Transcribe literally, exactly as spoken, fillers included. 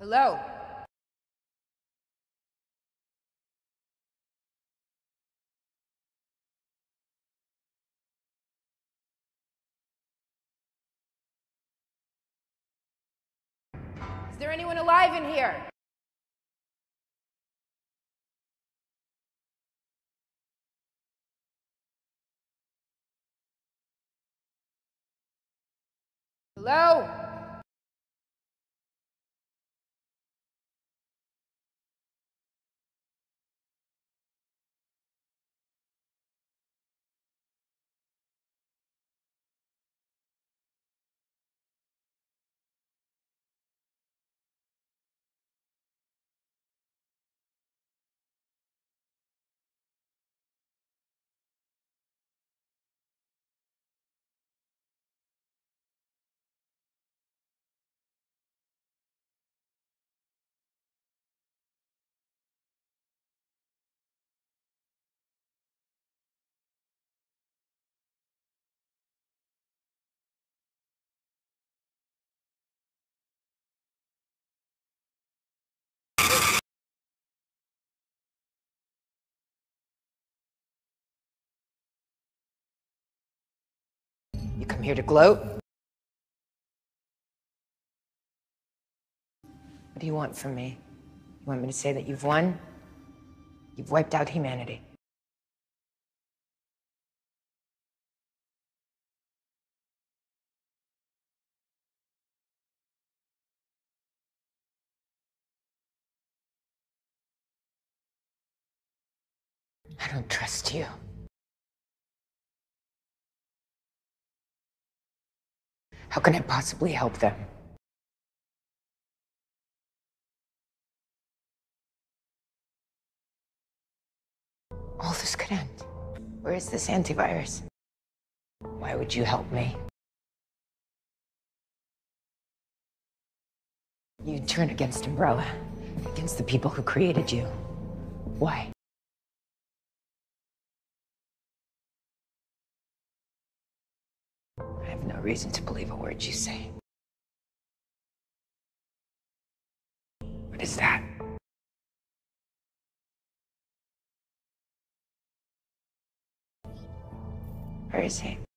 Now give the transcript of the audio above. Hello? Is there anyone alive in here? Hello? You come here to gloat? What do you want from me? You want me to say that you've won? You've wiped out humanity. I don't trust you. How can I possibly help them? All this could end. Where is this antivirus? Why would you help me? You turn against Umbrella, against the people who created you. Why? I have no reason to believe a word you say. What is that? Where is he?